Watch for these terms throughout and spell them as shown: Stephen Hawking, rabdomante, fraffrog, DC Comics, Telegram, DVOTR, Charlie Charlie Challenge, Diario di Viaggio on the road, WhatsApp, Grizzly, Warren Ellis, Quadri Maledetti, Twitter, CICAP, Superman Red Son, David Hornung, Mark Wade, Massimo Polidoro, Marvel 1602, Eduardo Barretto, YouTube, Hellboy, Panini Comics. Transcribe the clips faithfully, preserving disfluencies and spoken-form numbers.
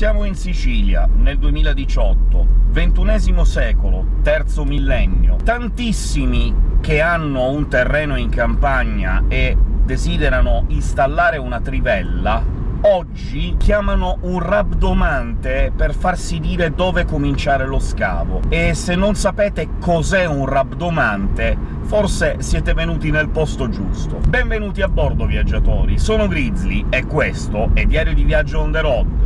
Siamo in Sicilia, nel duemiladiciotto, ventunesimo secolo, terzo millennio. Tantissimi che hanno un terreno in campagna e desiderano installare una trivella oggi chiamano un rabdomante per farsi dire dove cominciare lo scavo, e se non sapete cos'è un rabdomante forse siete venuti nel posto giusto. Benvenuti a bordo, viaggiatori! Sono Grizzly e questo è Diario di Viaggio on the road.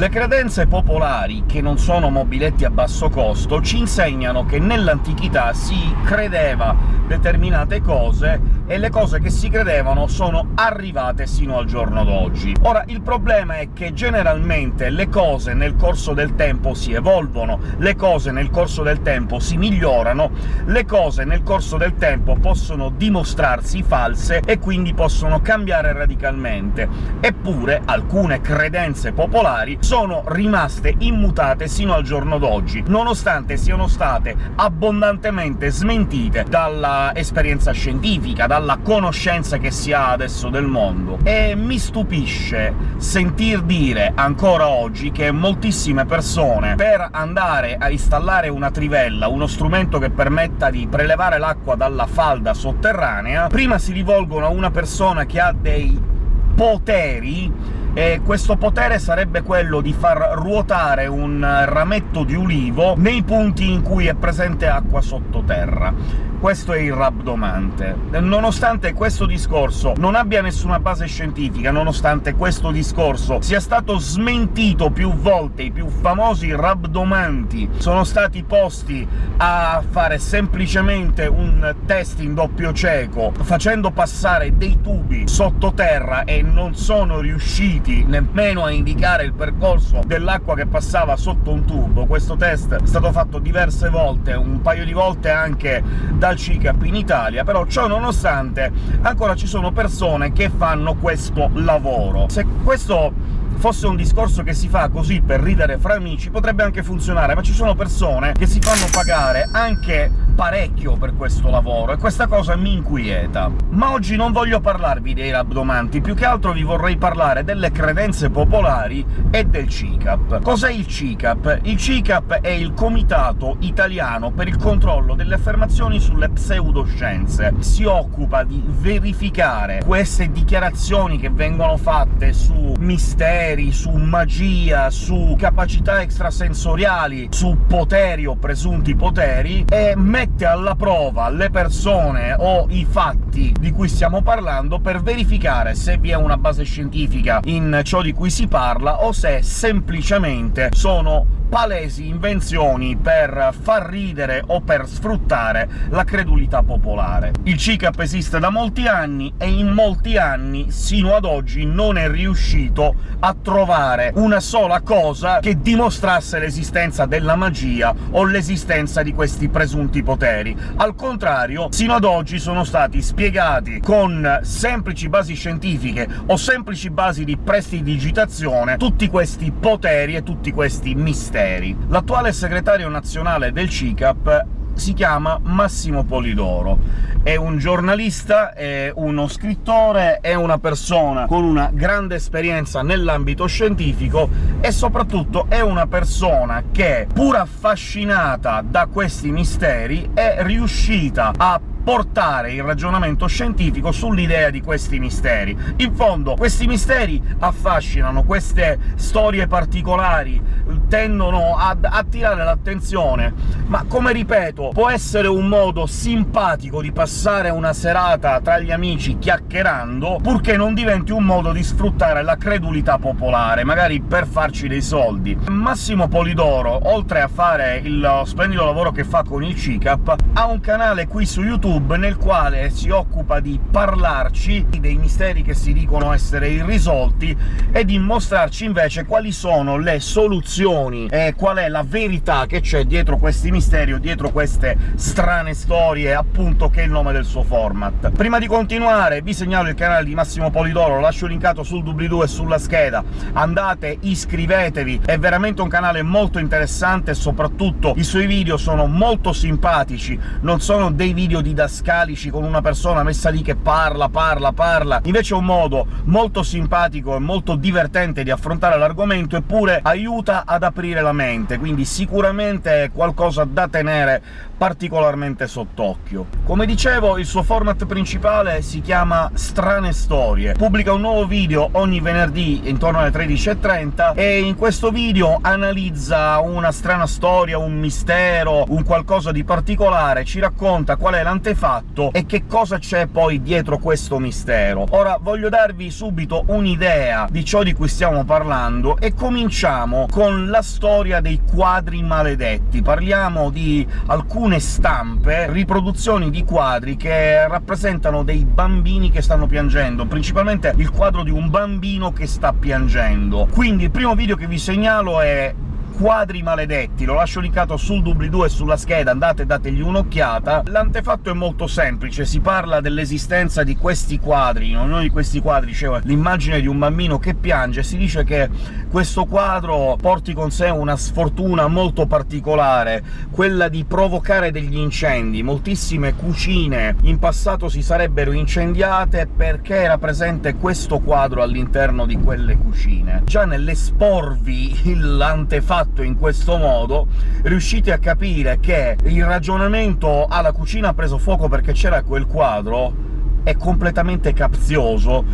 Le credenze popolari, che non sono mobiletti a basso costo, ci insegnano che nell'antichità si credeva determinate cose e le cose che si credevano sono arrivate sino al giorno d'oggi. Ora, il problema è che generalmente le cose nel corso del tempo si evolvono, le cose nel corso del tempo si migliorano, le cose nel corso del tempo possono dimostrarsi false e quindi possono cambiare radicalmente. Eppure alcune credenze popolari sono rimaste immutate sino al giorno d'oggi, nonostante siano state abbondantemente smentite dalla esperienza scientifica, dalla conoscenza che si ha adesso del mondo. E mi stupisce sentir dire ancora oggi che moltissime persone, per andare a installare una trivella, uno strumento che permetta di prelevare l'acqua dalla falda sotterranea, prima si rivolgono a una persona che ha dei poteri, e questo potere sarebbe quello di far ruotare un rametto di ulivo nei punti in cui è presente acqua sottoterra. Questo è il rabdomante. Nonostante questo discorso non abbia nessuna base scientifica, nonostante questo discorso sia stato smentito più volte, i più famosi rabdomanti sono stati posti a fare semplicemente un test in doppio cieco, facendo passare dei tubi sottoterra, e non sono riusciti nemmeno a indicare il percorso dell'acqua che passava sotto un tubo. Questo test è stato fatto diverse volte, un paio di volte anche dal C I C A P in Italia, però ciò nonostante ancora ci sono persone che fanno questo lavoro. Se questo fosse un discorso che si fa così per ridere fra amici potrebbe anche funzionare, ma ci sono persone che si fanno pagare anche parecchio per questo lavoro, e questa cosa mi inquieta. Ma oggi non voglio parlarvi dei rabdomanti, più che altro vi vorrei parlare delle credenze popolari e del C I C A P. Cos'è il C I C A P? Il C I C A P è il Comitato Italiano per il Controllo delle Affermazioni sulle Pseudoscienze. Si occupa di verificare queste dichiarazioni che vengono fatte su misteri, su magia, su capacità extrasensoriali, su poteri o presunti poteri, e mette alla prova le persone o i fatti di cui stiamo parlando per verificare se vi è una base scientifica in ciò di cui si parla o se semplicemente sono palesi invenzioni per far ridere o per sfruttare la credulità popolare. Il C I C A P esiste da molti anni e in molti anni, sino ad oggi, non è riuscito a trovare una sola cosa che dimostrasse l'esistenza della magia o l'esistenza di questi presunti poteri. Al contrario, sino ad oggi sono stati spiegati con semplici basi scientifiche o semplici basi di prestidigitazione tutti questi poteri e tutti questi misteri. L'attuale segretario nazionale del C I C A P si chiama Massimo Polidoro. È un giornalista, è uno scrittore, è una persona con una grande esperienza nell'ambito scientifico e soprattutto è una persona che, pur affascinata da questi misteri, è riuscita a portare il ragionamento scientifico sull'idea di questi misteri. In fondo questi misteri affascinano, queste storie particolari tendono ad attirare l'attenzione ma come ripeto, può essere un modo simpatico di passare una serata tra gli amici chiacchierando, purché non diventi un modo di sfruttare la credulità popolare, magari per farci dei soldi. Massimo Polidoro, oltre a fare il splendido lavoro che fa con il CICAP, ha un canale qui su YouTube nel quale si occupa di parlarci dei misteri che si dicono essere irrisolti e di mostrarci invece quali sono le soluzioni e qual è la verità che c'è dietro questi misteri o dietro queste strane storie, appunto, che è il nome del suo format. Prima di continuare vi segnalo il canale di Massimo Polidoro, lo lascio linkato sul doobly-doo e sulla scheda, andate, iscrivetevi, è veramente un canale molto interessante e soprattutto i suoi video sono molto simpatici, non sono dei video didascalici con una persona messa lì che parla, parla, parla, invece è un modo molto simpatico e molto divertente di affrontare l'argomento, eppure aiuta ad aprire la mente, quindi sicuramente è qualcosa da tenere particolarmente sott'occhio. Come dicevo, il suo format principale si chiama Strane Storie, pubblica un nuovo video ogni venerdì intorno alle tredici e trenta e in questo video analizza una strana storia, un mistero, un qualcosa di particolare, ci racconta qual è l'antefatto e che cosa c'è poi dietro questo mistero. Ora voglio darvi subito un'idea di ciò di cui stiamo parlando e cominciamo con la storia dei quadri maledetti. Parliamo di alcune stampe, riproduzioni di quadri che rappresentano dei bambini che stanno piangendo, principalmente il quadro di un bambino che sta piangendo. Quindi il primo video che vi segnalo è Quadri maledetti, lo lascio linkato sul doobly-doo e sulla scheda, andate e dategli un'occhiata. L'antefatto è molto semplice, si parla dell'esistenza di questi quadri, non uno di questi quadri, cioè l'immagine di un bambino che piange. Si dice che questo quadro porti con sé una sfortuna molto particolare, quella di provocare degli incendi. Moltissime cucine in passato si sarebbero incendiate perché era presente questo quadro all'interno di quelle cucine. Già nell'esporvi l'antefatto in questo modo riuscite a capire che il ragionamento alla cucina ha preso fuoco perché c'era quel quadro è completamente capzioso.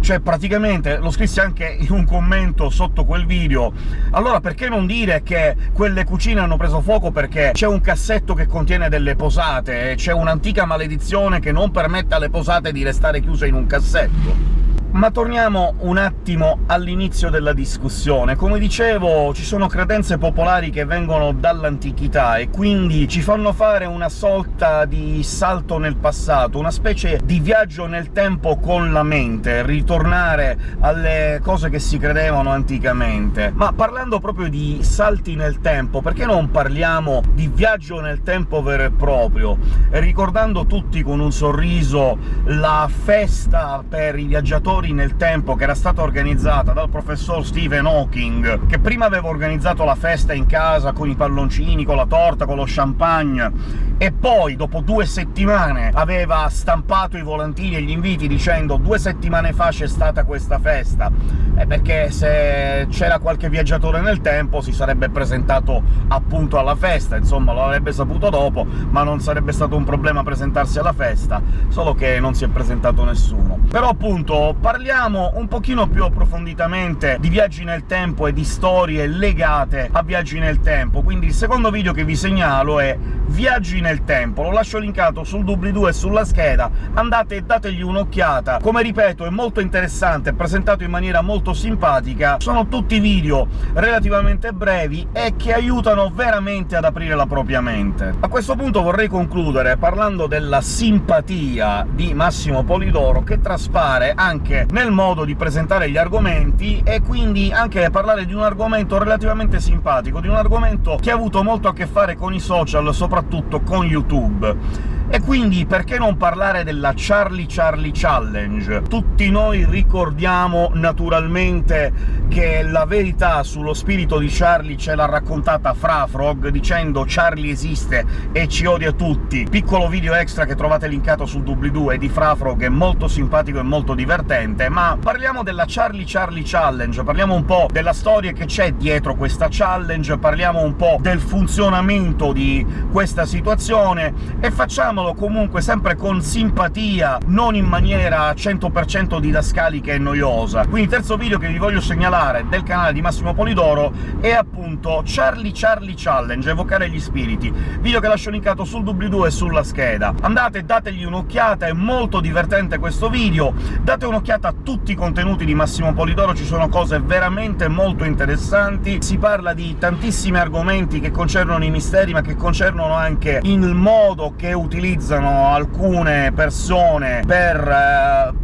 Cioè, praticamente, lo scrissi anche in un commento sotto quel video, allora perché non dire che quelle cucine hanno preso fuoco perché c'è un cassetto che contiene delle posate e c'è un'antica maledizione che non permette alle posate di restare chiuse in un cassetto? Ma torniamo un attimo all'inizio della discussione. Come dicevo, ci sono credenze popolari che vengono dall'antichità e quindi ci fanno fare una sorta di salto nel passato, una specie di viaggio nel tempo con la mente, ritornare alle cose che si credevano anticamente. Ma parlando proprio di salti nel tempo, perché non parliamo di viaggio nel tempo vero e proprio, ricordando tutti con un sorriso la festa per i viaggiatori nel tempo che era stata organizzata dal professor Stephen Hawking, che prima aveva organizzato la festa in casa con i palloncini, con la torta, con lo champagne, e poi dopo due settimane aveva stampato i volantini e gli inviti dicendo «due settimane fa c'è stata questa festa», eh, perché se c'era qualche viaggiatore nel tempo si sarebbe presentato appunto alla festa, insomma lo avrebbe saputo dopo, ma non sarebbe stato un problema presentarsi alla festa, solo che non si è presentato nessuno. Però appunto parliamo un pochino più approfonditamente di viaggi nel tempo e di storie legate a viaggi nel tempo, quindi il secondo video che vi segnalo è Viaggi nel tempo, lo lascio linkato sul doobly-doo e sulla scheda, andate e dategli un'occhiata. Come ripeto, è molto interessante, è presentato in maniera molto simpatica, sono tutti video relativamente brevi e che aiutano veramente ad aprire la propria mente. A questo punto vorrei concludere parlando della simpatia di Massimo Polidoro, che traspare anche nel modo di presentare gli argomenti e quindi anche parlare di un argomento relativamente simpatico, di un argomento che ha avuto molto a che fare con i social, soprattutto con YouTube. E quindi perché non parlare della Charlie Charlie Challenge? Tutti noi ricordiamo naturalmente che la verità sullo spirito di Charlie ce l'ha raccontata Fraffrog dicendo «Charlie esiste e ci odia tutti». Piccolo video extra che trovate linkato sul doobly-doo è di Fraffrog, è molto simpatico e molto divertente, ma parliamo della Charlie Charlie Challenge, parliamo un po' della storia che c'è dietro questa challenge, parliamo un po' del funzionamento di questa situazione e facciamo guardandolo comunque sempre con simpatia, non in maniera cento per cento didascalica e noiosa. Quindi il terzo video che vi voglio segnalare del canale di Massimo Polidoro è appunto Charlie Charlie Challenge, evocare gli spiriti, video che lascio linkato sul doobly-doo e sulla scheda. Andate, dategli un'occhiata, è molto divertente questo video, date un'occhiata a tutti i contenuti di Massimo Polidoro, ci sono cose veramente molto interessanti, si parla di tantissimi argomenti che concernono i misteri, ma che concernono anche il modo che utilizzano alcune persone per eh...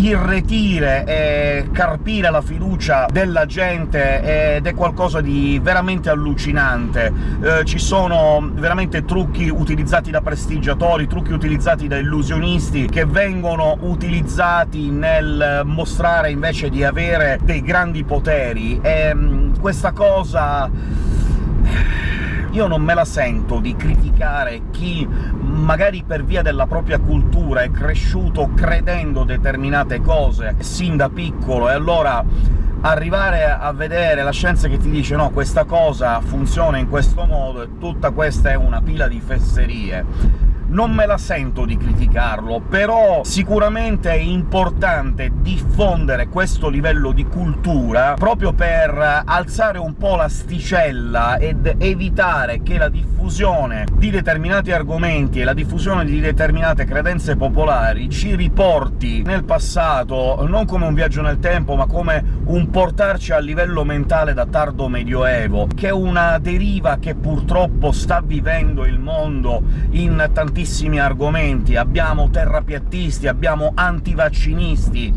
irretire e carpire la fiducia della gente, ed è qualcosa di veramente allucinante. Eh, ci sono veramente trucchi utilizzati da prestigiatori, trucchi utilizzati da illusionisti, che vengono utilizzati nel mostrare invece di avere dei grandi poteri, e questa cosa... io non me la sento di criticare chi, magari per via della propria cultura, è cresciuto credendo determinate cose sin da piccolo, e allora arrivare a vedere la scienza che ti dice «no, questa cosa funziona in questo modo e tutta questa è una pila di fesserie». Non me la sento di criticarlo, però sicuramente è importante diffondere questo livello di cultura proprio per alzare un po' l'asticella ed evitare che la diffusione di determinati argomenti e la diffusione di determinate credenze popolari ci riporti nel passato, non come un viaggio nel tempo, ma come un portarci a livello mentale da tardo medioevo, che è una deriva che purtroppo sta vivendo il mondo in tantissimi argomenti. Abbiamo terrapiattisti, abbiamo antivaccinisti,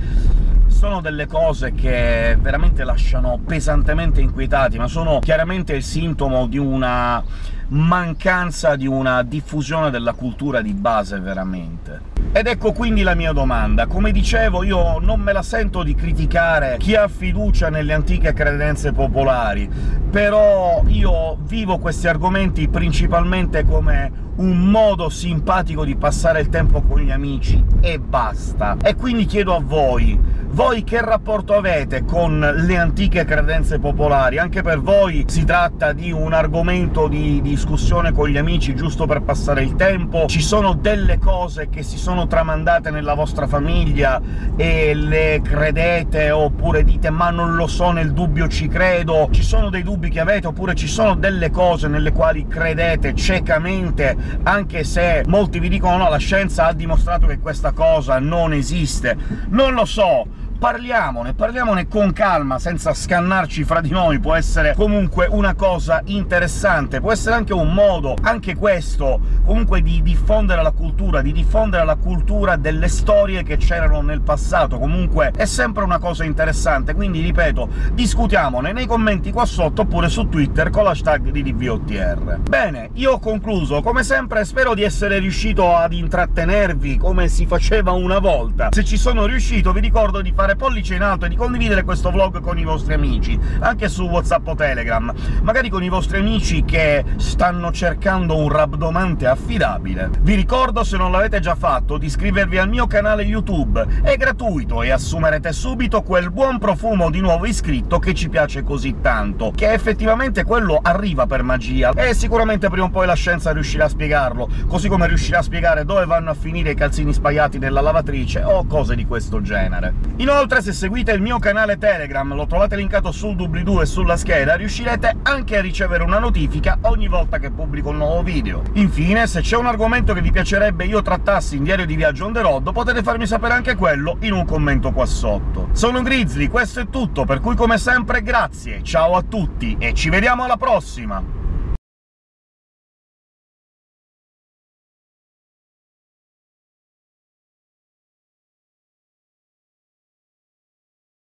sono delle cose che veramente lasciano pesantemente inquietati, ma sono chiaramente il sintomo di una mancanza di una diffusione della cultura di base, veramente. Ed ecco quindi la mia domanda. Come dicevo, io non me la sento di criticare chi ha fiducia nelle antiche credenze popolari, però io vivo questi argomenti principalmente come un modo simpatico di passare il tempo con gli amici, e basta. E quindi chiedo a voi: voi che rapporto avete con le antiche credenze popolari? Anche per voi si tratta di un argomento di discussione con gli amici giusto per passare il tempo? Ci sono delle cose che si sono tramandate nella vostra famiglia e le credete, oppure dite «ma non lo so, nel dubbio ci credo»? Ci sono dei dubbi che avete, oppure ci sono delle cose nelle quali credete ciecamente, anche se molti vi dicono «no, la scienza ha dimostrato che questa cosa non esiste»? Non lo so! Parliamone, parliamone con calma, senza scannarci fra di noi, può essere comunque una cosa interessante, può essere anche un modo, anche questo, comunque di diffondere la cultura, di diffondere la cultura delle storie che c'erano nel passato, comunque è sempre una cosa interessante, quindi ripeto, discutiamone nei commenti qua sotto, oppure su Twitter con l'hashtag di D V O T R. Bene, io ho concluso, come sempre spero di essere riuscito ad intrattenervi come si faceva una volta. Se ci sono riuscito vi ricordo di fare pollice in alto e di condividere questo vlog con i vostri amici, anche su WhatsApp o Telegram, magari con i vostri amici che stanno cercando un rabdomante affidabile. Vi ricordo, se non l'avete già fatto, di iscrivervi al mio canale YouTube, è gratuito e assumerete subito quel buon profumo di nuovo iscritto che ci piace così tanto, che effettivamente quello arriva per magia, e sicuramente prima o poi la scienza riuscirà a spiegarlo, così come riuscirà a spiegare dove vanno a finire i calzini spaiati nella lavatrice o cose di questo genere. Inoltre, Inoltre, se seguite il mio canale Telegram, lo trovate linkato sul doobly-doo e sulla scheda, riuscirete anche a ricevere una notifica ogni volta che pubblico un nuovo video. Infine, se c'è un argomento che vi piacerebbe io trattassi in Diario di Viaggio on the road, potete farmi sapere anche quello in un commento qua sotto. Sono Grizzly, questo è tutto, per cui come sempre grazie, ciao a tutti e ci vediamo alla prossima!